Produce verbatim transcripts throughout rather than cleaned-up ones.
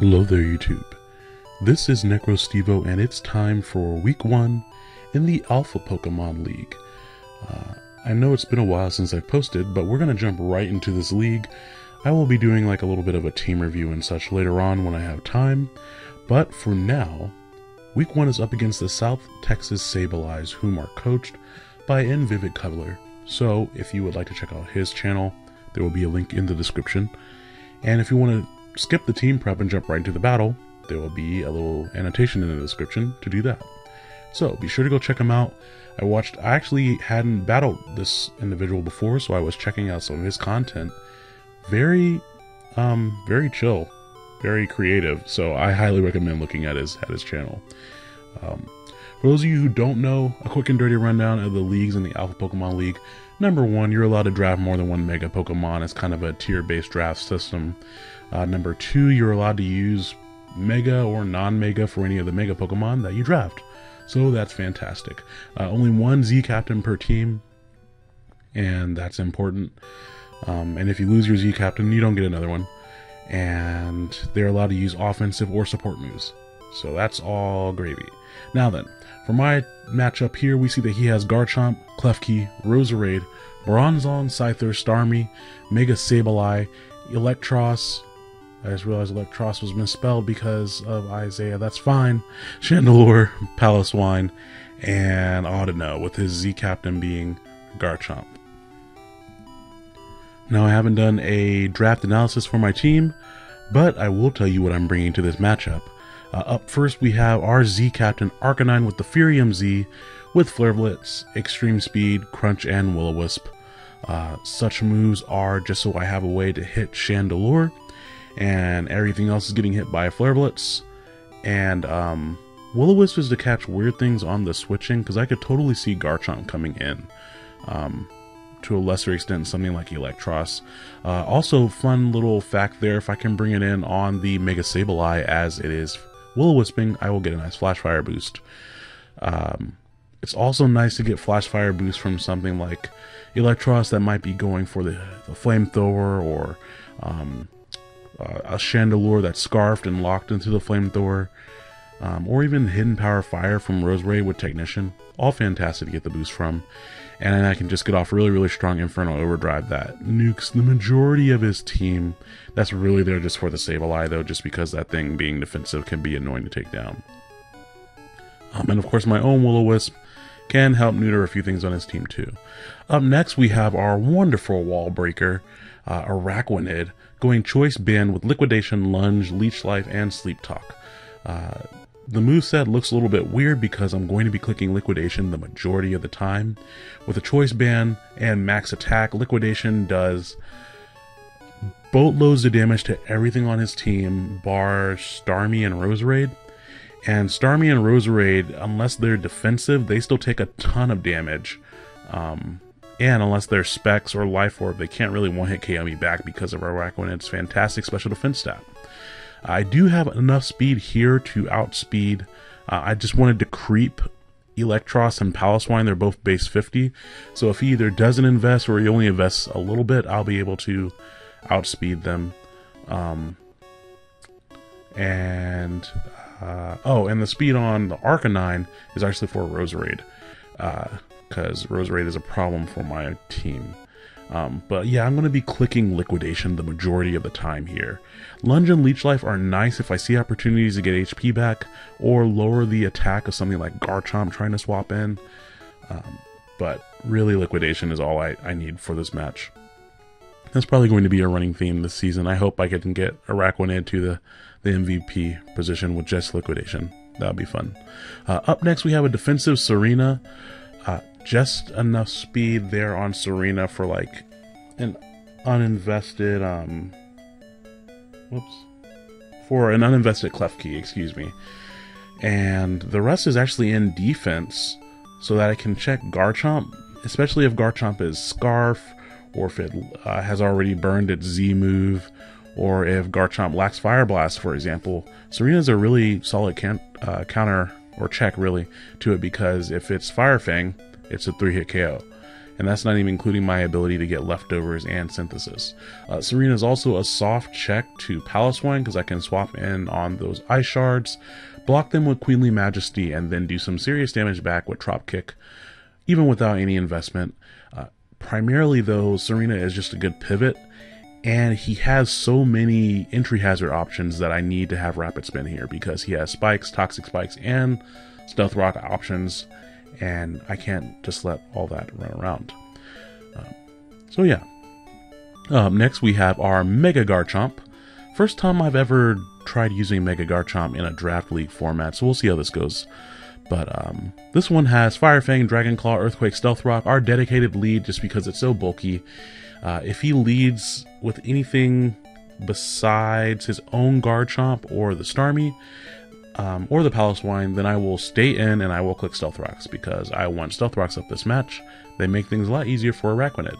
Hello there YouTube, this is NecroStevo and it's time for week one in the Alpha Pokemon League. Uh, I know it's been a while since I've posted, but we're going to jump right into this league. I will be doing like a little bit of a team review and such later on when I have time, but for now, week one is up against the South Texas Sabeleyes, whom are coached by In Vivid Color. So if you would like to check out his channel, there will be a link in the description, and if you want to skip the team prep and jump right into the battle, there will be a little annotation in the description to do that. So be sure to go check them out. I watched, I actually hadn't battled this individual before, so I was checking out some of his content. Very, um, very chill, very creative. So I highly recommend looking at his, at his channel. Um, for those of you who don't know, a quick and dirty rundown of the leagues in the Alpha Pokemon League. Number one, you're allowed to draft more than one Mega Pokemon. It's kind of a tier-based draft system. Uh, number two, you're allowed to use Mega or non-Mega for any of the Mega Pokemon that you draft. So that's fantastic. Uh, only one Z Captain per team, and that's important. Um, and if you lose your Z Captain, you don't get another one. And they're allowed to use offensive or support moves. So that's all gravy. Now then, for my matchup here, we see that he has Garchomp, Klefki, Roserade, Bronzong, Scyther, Starmie, Mega Sableye, Eelektross. I just realized Eelektross was misspelled because of Isaiah, that's fine. Chandelure, Piloswine, and Audino, with his Z Captain being Garchomp. Now I haven't done a draft analysis for my team, but I will tell you what I'm bringing to this matchup. Uh, up first, we have our Z Captain Arcanine with the Firium Z, with Flare Blitz, Extreme Speed, Crunch, and Will-O-Wisp. Uh, such moves are just so I have a way to hit Chandelure, and everything else is getting hit by Flare Blitz. And um, Will-O-Wisp is to catch weird things on the switching, because I could totally see Garchomp coming in. Um, to a lesser extent, something like Eelektross. Uh, also, fun little fact there, if I can bring it in on the Mega Sableye as it is Will-O-Wisping, I will get a nice Flash Fire boost. Um, it's also nice to get Flash Fire boost from something like Eelektross that might be going for the, the Flamethrower, or um, uh, a Chandelure that's scarfed and locked into the Flamethrower, um, or even Hidden Power Fire from Roserade with Technician. All fantastic to get the boost from. And then I can just get off really, really strong Inferno Overdrive that nukes the majority of his team. That's really there just for the Sableye, though, just because that thing being defensive can be annoying to take down. Um, and of course, my own Will-O-Wisp can help neuter a few things on his team, too. Up next, we have our wonderful wall breaker, uh, Araquanid, going Choice Band with Liquidation, Lunge, Leech Life, and Sleep Talk. Uh, The moveset looks a little bit weird because I'm going to be clicking Liquidation the majority of the time. With a Choice Band and max attack, Liquidation does boatloads of damage to everything on his team, bar Starmie and Roserade. And Starmie and Roserade, unless they're defensive, they still take a ton of damage. Um, and unless they're Specs or Life Orb, they can't really one-hit K O me back because of Araquanid's fantastic special defense stat. I do have enough speed here to outspeed. Uh, I just wanted to creep Eelektross and Piloswine. They're both base fifty. So if he either doesn't invest or he only invests a little bit, I'll be able to outspeed them. Um, and, uh, oh, and the speed on the Arcanine is actually for Roserade, because uh, Roserade is a problem for my team. Um, but yeah, I'm going to be clicking Liquidation the majority of the time here. Lunge and Leech Life are nice if I see opportunities to get H P back or lower the attack of something like Garchomp trying to swap in. Um, but really, Liquidation is all I, I need for this match. That's probably going to be a running theme this season. I hope I can get Araquanid to the, the M V P position with just Liquidation. That would be fun. Uh, up next, we have a defensive Serena. Uh, just enough speed there on Serena for like an uninvested, um, whoops, for an uninvested Klefki, excuse me. And the rest is actually in defense so that I can check Garchomp, especially if Garchomp is Scarf, or if it uh, has already burned its Z move, or if Garchomp lacks Fire Blast, for example. Serena's a really solid can uh, counter or check really to it, because if it's Fire Fang, it's a three hit K O, and that's not even including my ability to get leftovers and synthesis. Uh, Serena is also a soft check to Piloswine because I can swap in on those Ice Shards, block them with Queenly Majesty, and then do some serious damage back with Trop Kick, even without any investment. Uh, primarily though, Serena is just a good pivot, and he has so many entry hazard options that I need to have Rapid Spin here because he has Spikes, Toxic Spikes, and Stealth Rock options, and I can't just let all that run around. Uh, so yeah. Um, next we have our Mega Garchomp. First time I've ever tried using Mega Garchomp in a draft league format, so we'll see how this goes. But um, this one has Fire Fang, Dragon Claw, Earthquake, Stealth Rock, our dedicated lead just because it's so bulky. Uh, if he leads with anything besides his own Garchomp or the Starmie, Um, or the Piloswine, then I will stay in and I will click Stealth Rocks because I want Stealth Rocks up this match. They make things a lot easier for Araquanid.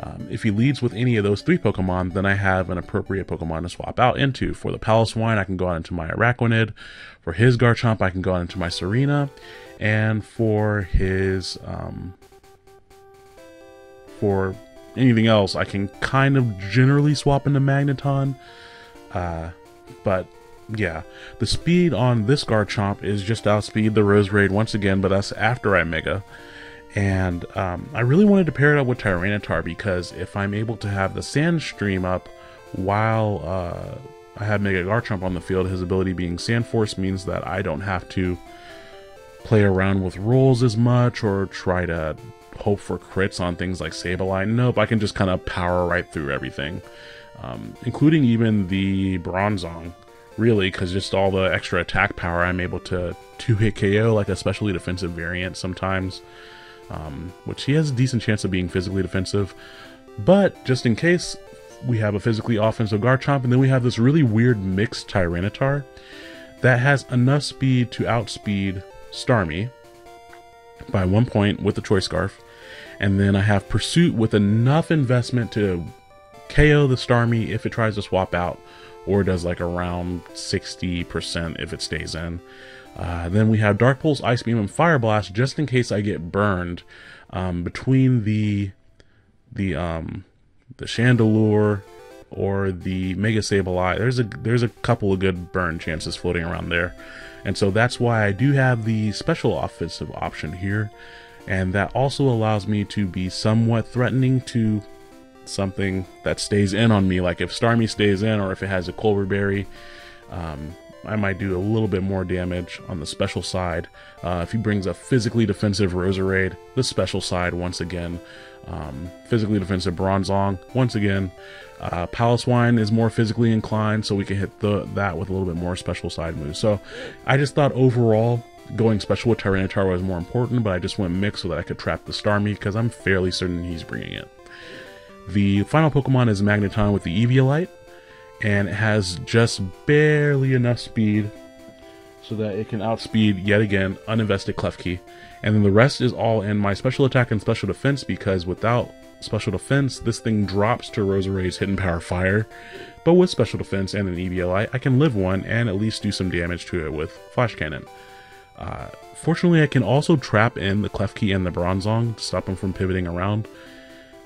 Um, if he leads with any of those three Pokemon, then I have an appropriate Pokemon to swap out into. For the Piloswine, I can go out into my Araquanid. For his Garchomp, I can go out into my Serena. And for his, um, for anything else, I can kind of generally swap into Magneton. Uh, but yeah, the speed on this Garchomp is just outspeed the Roserade once again, but that's after I Mega. And um, I really wanted to pair it up with Tyranitar because if I'm able to have the Sand Stream up while uh, I have Mega Garchomp on the field, his ability being Sand Force means that I don't have to play around with rolls as much or try to hope for crits on things like Sableye. Nope, I can just kind of power right through everything, um, including even the Bronzong. Really, because just all the extra attack power, I'm able to two-hit K O, like a specially defensive variant sometimes, um, which he has a decent chance of being physically defensive. But just in case, we have a physically offensive Garchomp, and then we have this really weird mixed Tyranitar that has enough speed to outspeed Starmie by one point with the Choice Scarf, and then I have Pursuit with enough investment to K O the Starmie if it tries to swap out, or does like around sixty percent if it stays in. Uh, then we have Dark Pulse, Ice Beam, and Fire Blast just in case I get burned um, between the the um, the Chandelure or the Mega Sableye. There's a there's a couple of good burn chances floating around there, and so that's why I do have the special offensive option here, and that also allows me to be somewhat threatening to something that stays in on me. Like if Starmie stays in, or if it has a Culver Berry, um, I might do a little bit more damage on the special side. Uh, if he brings a physically defensive Roserade, the special side once again. Um, physically defensive Bronzong, once again. Uh, Piloswine is more physically inclined, so we can hit the, that with a little bit more special side moves. So I just thought overall going special with Tyranitar was more important, but I just went mixed so that I could trap the Starmie because I'm fairly certain he's bringing it. The final Pokemon is Magneton with the Eviolite, and it has just barely enough speed so that it can outspeed, yet again, uninvested Klefki. And then the rest is all in my special attack and special defense, because without special defense, this thing drops to Roserade's Hidden Power Fire. But with special defense and an Eviolite, I can live one and at least do some damage to it with Flash Cannon. Uh, fortunately, I can also trap in the Klefki and the Bronzong to stop them from pivoting around.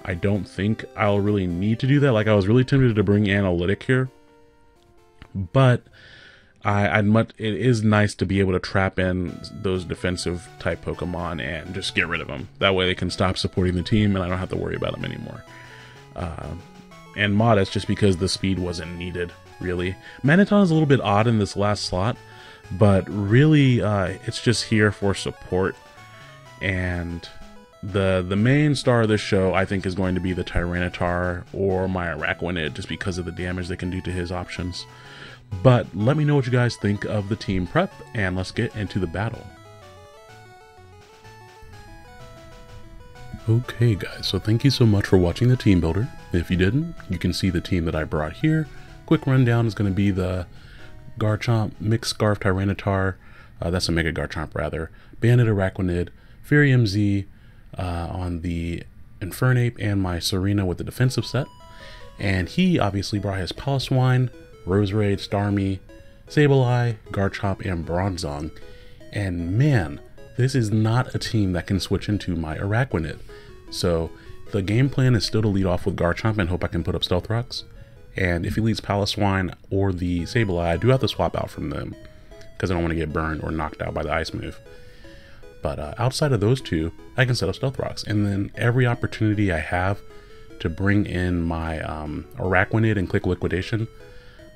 I don't think I'll really need to do that. Like, I was really tempted to bring Analytic here, but I, I'd much, it is nice to be able to trap in those defensive type Pokemon and just get rid of them. That way they can stop supporting the team and I don't have to worry about them anymore. Uh, and Modest, just because the speed wasn't needed, really. Magneton is a little bit odd in this last slot, but really uh, it's just here for support. And The the main star of this show, I think, is going to be the Tyranitar or my Araquanid, just because of the damage they can do to his options. But let me know what you guys think of the team prep, and let's get into the battle. Okay guys, so thank you so much for watching the team builder. If you didn't, you can see the team that I brought here. Quick rundown is going to be the Garchomp, Mixed Scarf Tyranitar, uh, that's a Mega Garchomp rather, Banded Araquanid, Firium Z, Uh, on the Infernape, and my Serena with the defensive set. And he obviously brought his Piloswine, Roserade, Starmie, Sableye, Garchomp, and Bronzong. And man, this is not a team that can switch into my Araquanid. So the game plan is still to lead off with Garchomp and hope I can put up Stealth Rocks. And if he leads Piloswine or the Sableye, I do have to swap out from them because I don't want to get burned or knocked out by the ice move. But uh, outside of those two, I can set up Stealth Rocks. And then every opportunity I have to bring in my um, Araquanid and click Liquidation,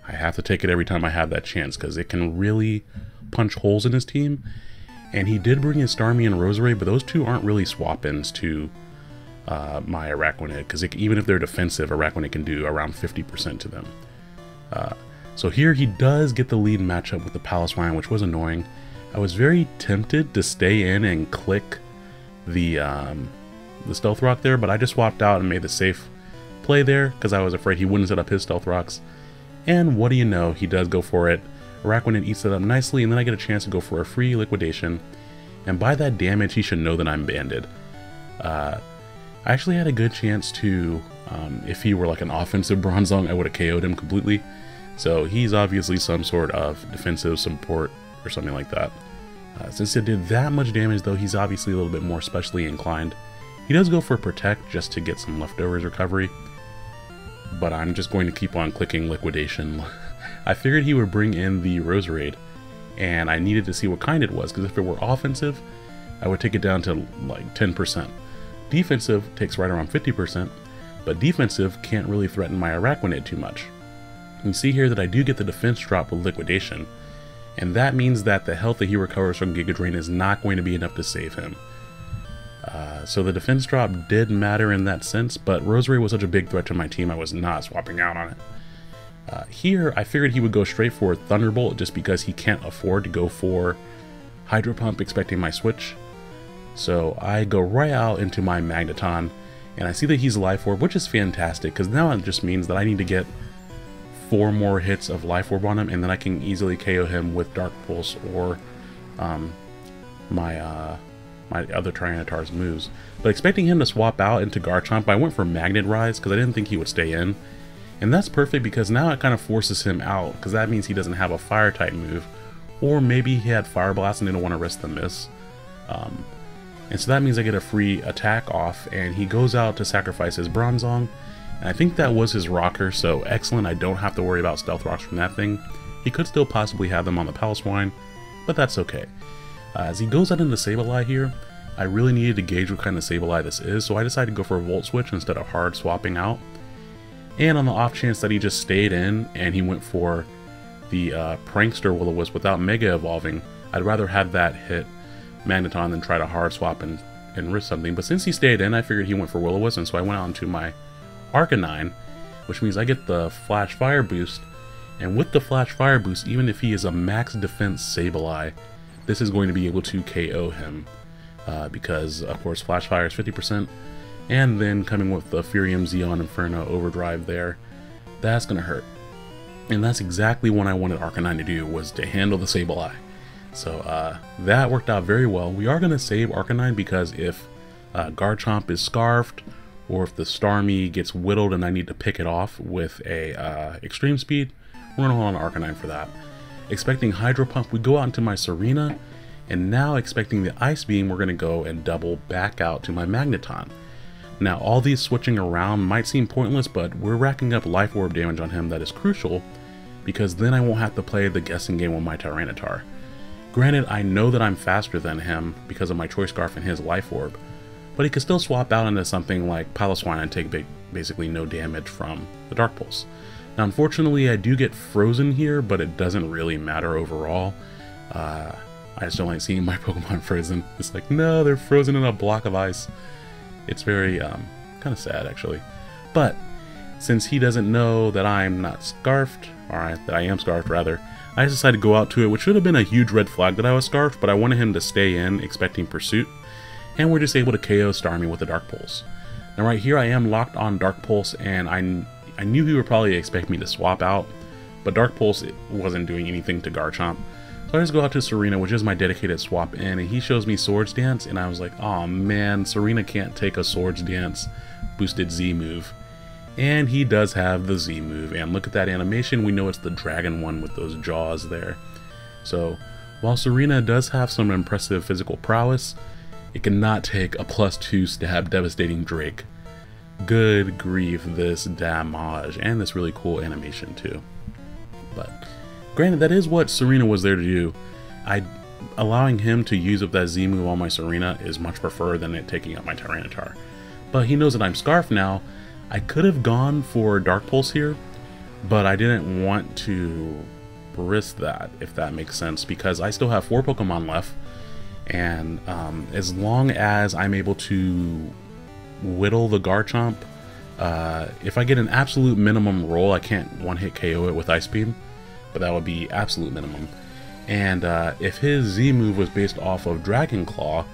I have to take it every time I have that chance because it can really punch holes in his team. And he did bring in Starmie and Roserade, but those two aren't really swap-ins to uh, my Araquanid, because even if they're defensive, Araquanid can do around fifty percent to them. Uh, so here he does get the lead matchup with the Piloswine, which was annoying. I was very tempted to stay in and click the, um, the Stealth Rock there, but I just swapped out and made the safe play there because I was afraid he wouldn't set up his Stealth Rocks. And what do you know, he does go for it. Araquanid eats it up nicely, and then I get a chance to go for a free Liquidation. And by that damage, he should know that I'm banded. Uh, I actually had a good chance to, um, if he were like an offensive Bronzong, I would have K O'd him completely. So he's obviously some sort of defensive support or something like that. Uh, since it did that much damage, though, he's obviously a little bit more specially inclined. He does go for Protect just to get some leftovers recovery. But I'm just going to keep on clicking Liquidation. I figured he would bring in the Roserade, and I needed to see what kind it was, because if it were offensive, I would take it down to like ten percent. Defensive takes right around fifty percent, but defensive can't really threaten my Araquanid too much. You can see here that I do get the defense drop with Liquidation, and that means that the health that he recovers from Giga Drain is not going to be enough to save him. Uh, so the defense drop did matter in that sense, but Roserade was such a big threat to my team, I was not swapping out on it. Uh, here, I figured he would go straight for Thunderbolt just because he can't afford to go for Hydro Pump expecting my switch. So I go right out into my Magneton, and I see that he's Life Orb, which is fantastic because now it just means that I need to get four more hits of Life Orb on him, and then I can easily K O him with Dark Pulse or um, my uh, my other Tyranitar's moves. But expecting him to swap out into Garchomp, I went for Magnet Rise because I didn't think he would stay in. And that's perfect because now it kind of forces him out, because that means he doesn't have a fire type move, or maybe he had Fire Blast and didn't want to risk the miss. Um, and so that means I get a free attack off, and he goes out to sacrifice his Bronzong, and I think that was his Rocker, so excellent. I don't have to worry about Stealth Rocks from that thing. He could still possibly have them on the Piloswine, but that's okay. Uh, as he goes out into Sableye here, I really needed to gauge what kind of Sableye this is, so I decided to go for a Volt Switch instead of hard swapping out. And on the off chance that he just stayed in and he went for the uh, Prankster Will-O-Wisp without Mega Evolving, I'd rather have that hit Magneton than try to hard swap and, and risk something. But since he stayed in, I figured he went for Will-O-Wisp, and so I went out into my Arcanine, which means I get the Flash Fire boost. And with the Flash Fire boost, even if he is a max defense Sableye, this is going to be able to K O him. Uh, because, of course, Flash Fire is fifty percent. And then coming with the Firium Z on Inferno Overdrive there, that's gonna hurt. And that's exactly what I wanted Arcanine to do, was to handle the Sableye. So uh, that worked out very well. We are gonna save Arcanine because if uh, Garchomp is scarfed, or if the Starmie gets whittled and I need to pick it off with a uh, Extreme Speed, we're gonna hold on to Arcanine for that. Expecting Hydro Pump, we go out into my Serena, and now expecting the Ice Beam, we're gonna go and double back out to my Magneton. Now, all these switching around might seem pointless, but we're racking up Life Orb damage on him that is crucial, because then I won't have to play the guessing game with my Tyranitar. Granted, I know that I'm faster than him because of my Choice Scarf and his Life Orb, but he could still swap out into something like Piloswine and take big, basically no damage from the Dark Pulse. Now, unfortunately, I do get frozen here, but it doesn't really matter overall. Uh, I just don't like seeing my Pokemon frozen. It's like, no, they're frozen in a block of ice. It's very um, kind of sad, actually. But since he doesn't know that I'm not scarfed, or I, that I am scarfed, rather, I just decided to go out to it, which should have been a huge red flag that I was scarfed, but I wanted him to stay in, expecting Pursuit. And we're just able to K O Starmie with the Dark Pulse. Now right here, I am locked on Dark Pulse, and I, I knew he would probably expect me to swap out, but Dark Pulse it wasn't doing anything to Garchomp. So I just go out to Serena, which is my dedicated swap in, and he shows me Swords Dance, and I was like, oh man, Serena can't take a Swords Dance boosted Z move. And he does have the Z move, and look at that animation, we know it's the dragon one with those jaws there. So while Serena does have some impressive physical prowess, It cannot take a plus two stab devastating Drake. Good grief, this damage, and this really cool animation too. But granted, that is what Serena was there to do. I allowing him to use up that Z move on my Serena is much preferred than it taking up my Tyranitar. But he knows that I'm Scarf now. I could have gone for Dark Pulse here, but I didn't want to risk that, if that makes sense, because I still have four Pokemon left, and um, as long as I'm able to whittle the Garchomp, uh, if I get an absolute minimum roll, I can't one-hit K O it with Ice Beam, but that would be absolute minimum. And uh, if his Z move was based off of Dragon Claw,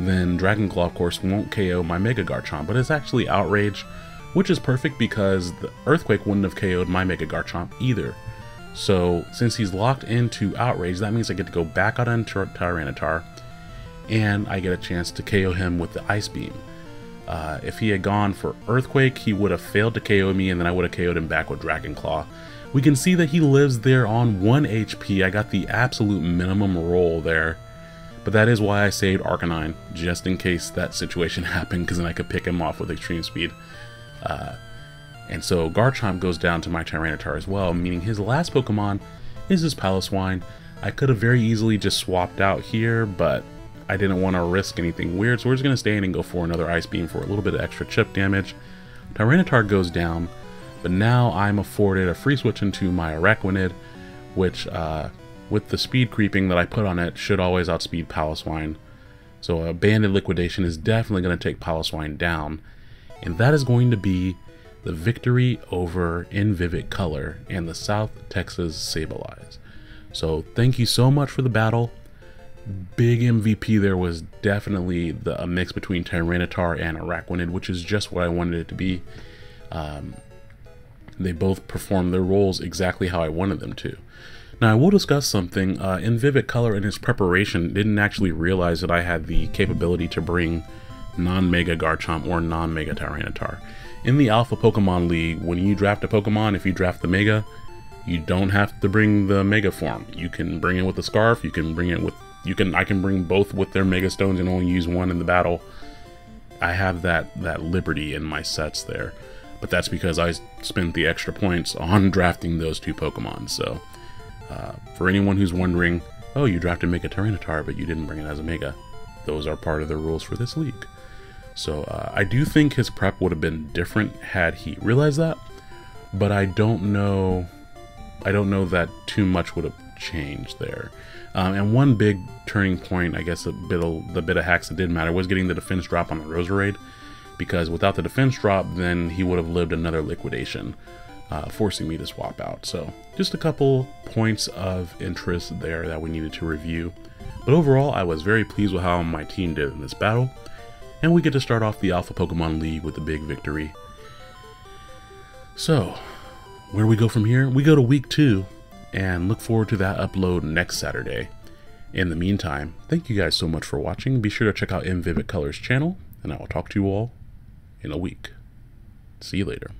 then Dragon Claw, of course, won't K O my Mega Garchomp, but it's actually Outrage, which is perfect because the Earthquake wouldn't have K O'd my Mega Garchomp either. So since he's locked into Outrage, that means I get to go back out on Tyranitar, and I get a chance to K O him with the Ice Beam. Uh, if he had gone for Earthquake, he would have failed to K O me, and then I would have K O'd him back with Dragon Claw. We can see that he lives there on one H P. I got the absolute minimum roll there, but that is why I saved Arcanine, just in case that situation happened, because then I could pick him off with Extreme Speed. Uh, and so Garchomp goes down to my Tyranitar as well, meaning his last Pokemon is his Piloswine. I could have very easily just swapped out here, but I didn't want to risk anything weird, so we're just going to stay in and go for another Ice Beam for a little bit of extra chip damage. Tyranitar goes down, but now I'm afforded a free switch into my Araquanid, which uh, with the speed creeping that I put on it should always outspeed Piloswine. So a banded liquidation is definitely going to take Piloswine down. And that is going to be the victory over In Vivid Color and the South Texas Sableyes. So thank you so much for the battle. Big M V P there was definitely the, a mix between Tyranitar and Araquanid, which is just what I wanted it to be. Um, they both performed their roles exactly how I wanted them to. Now I will discuss something. Uh, In Vivid Color in his preparation didn't actually realize that I had the capability to bring non-Mega Garchomp or non-Mega Tyranitar. In the Alpha Pokemon League, when you draft a Pokemon, if you draft the Mega, you don't have to bring the Mega form. You can bring it with the Scarf, you can bring it with, you can, I can bring both with their Mega Stones and only use one in the battle. I have that, that liberty in my sets there, but that's because I spent the extra points on drafting those two Pokemon. So uh, for anyone who's wondering, oh, you drafted Mega Tyranitar, but you didn't bring it as a Mega, those are part of the rules for this league. So uh, I do think his prep would have been different had he realized that, but I don't know, I don't know that too much would have changed there. Um, and one big turning point, I guess a bit of, the bit of hacks that did matter was getting the defense drop on the Roserade, because without the defense drop, then he would have lived another liquidation, uh, forcing me to swap out. So just a couple points of interest there that we needed to review. But overall, I was very pleased with how my team did in this battle, and we get to start off the Alpha Pokemon League with a big victory. So, where do we go from here? We go to week two, and look forward to that upload next Saturday. In the meantime, thank you guys so much for watching. Be sure to check out In Vivid Color's channel, and I will talk to you all in a week. See you later.